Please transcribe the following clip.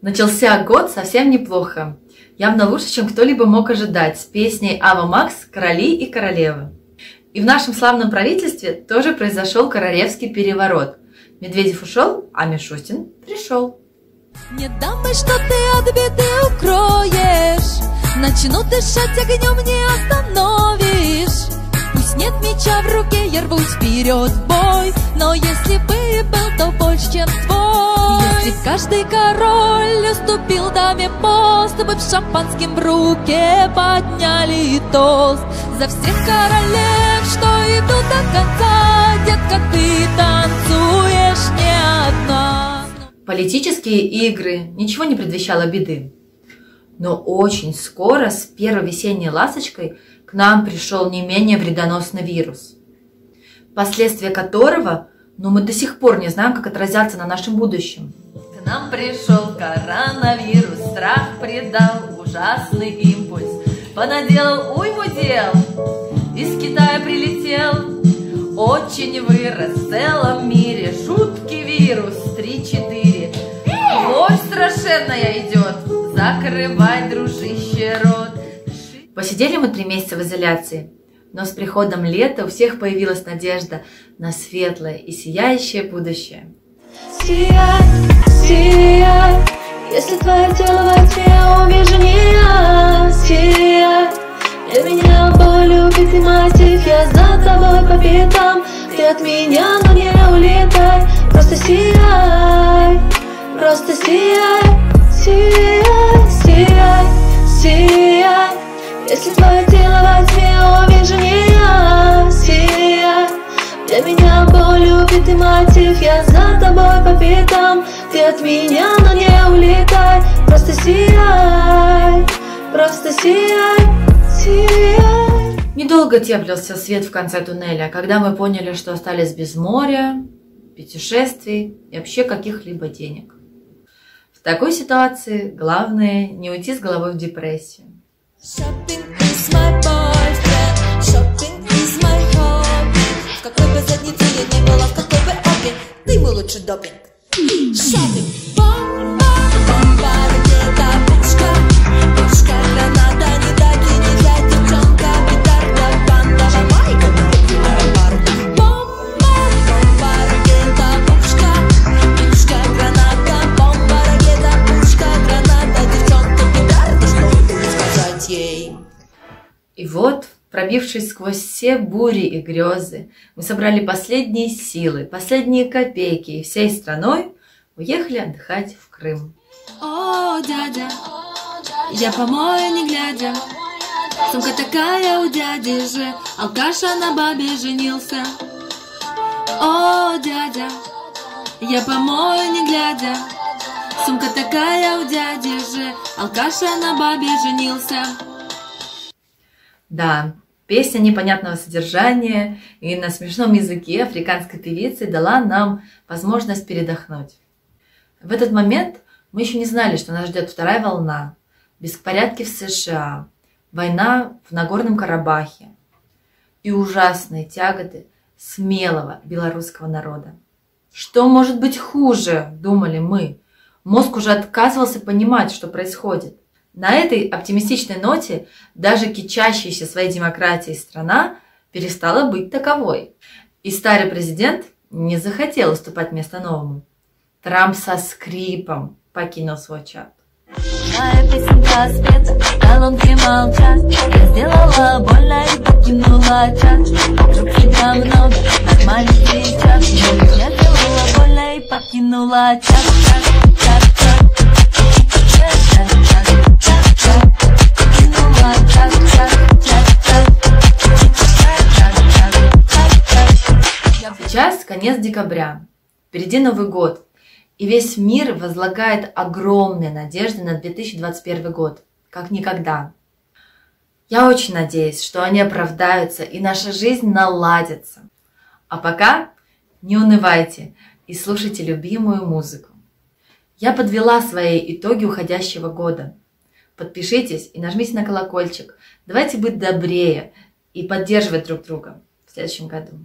Начался год совсем неплохо. Явно лучше, чем кто-либо мог ожидать, с песней Ава Макс «Короли и королевы». И в нашем славном правительстве тоже произошел королевский переворот. Медведев ушел, а Мишустин пришел. Не дамы, что ты от беды укроешь, начну дышать огнем, не остановишь. Пусть нет меча в руке, я рвусь вперед в бой, но если бы был, то больше, чем твой. Если каждый король уступил даме пост, мы б шампанским в руке подняли тост за всех королев, что идут до конца. Детка, ты танцуешь не одна. Политические игры, ничего не предвещало беды. Но очень скоро с первой весенней ласточкой к нам пришел не менее вредоносный вирус, последствия которого, мы до сих пор не знаем, как отразятся на нашем будущем. К нам пришел коронавирус, страх придал ужасный импульс, понаделал уйму дел, из Китая прилетел, очень вырос в целом мире, жуткий вирус 3-4, вновь страшенная идет, закрывай, дружище, рот. Посидели мы 3 месяца в изоляции, но с приходом лета у всех появилась надежда на светлое и сияющее будущее. Сияй, сияй, если твое тело во тьме, увижу не я. Сияй, для меня боль, убитый мотив, я за тобой по пятам. Ты от меня, но не улетай, просто сияй, сияй, сияй, сияй. Если твое тело во тьме, увижу не я. Сияй, для меня боль, убитый мотив, я за тобой по пятам. Ты от меня, но не улетай, просто сияй, просто сияй, сияй. Недолго теплился свет в конце туннеля, когда мы поняли, что остались без моря, путешествий и вообще каких-либо денег. В такой ситуации главное не уйти с головой в депрессию. Shopping is my boyfriend, shopping is my hobby. В какой бы заднице я не была, в какой бы обе, ты мой лучший допинг. Shopping, бомба, бомба, ракета, пушка, пушка, граната, не докинется, девчонка, петарда, банда, шамайка, барабарда. Бомба, бомба, ракета, пушка, пушка, граната, бомба, ракета, пушка, граната, девчонка, петарда, что сказать? И вот, пробившись сквозь все бури и грезы, мы собрали последние силы, последние копейки и всей страной уехали отдыхать в Крым. О, дядя, я помою не глядя, сумка такая у дяди же, алкаша на бабе женился. О, дядя, я помою не глядя, сумка такая у дяди же, алкаша на бабе женился. Да, песня непонятного содержания и на смешном языке африканской певицы дала нам возможность передохнуть. В этот момент мы еще не знали, что нас ждет 2-я волна, беспорядки в США, война в Нагорном Карабахе и ужасные тяготы смелого белорусского народа. Что может быть хуже, думали мы. Мозг уже отказывался понимать, что происходит. На этой оптимистичной ноте даже кичащаяся своей демократией страна перестала быть таковой. И старый президент не захотел уступать место новому. Трамп со скрипом покинул свой чат. Моя песенка спета, колонки молчат. Я сделала больно и покинула чат. Вокруг тебя много нормальных речат. Я сделала больно и покинула чат. Сейчас конец декабря, впереди Новый год, и весь мир возлагает огромные надежды на 2021 год, как никогда. Я очень надеюсь, что они оправдаются и наша жизнь наладится. А пока не унывайте и слушайте любимую музыку. Я подвела свои итоги уходящего года. Подпишитесь и нажмите на колокольчик. Давайте быть добрее и поддерживать друг друга в следующем году.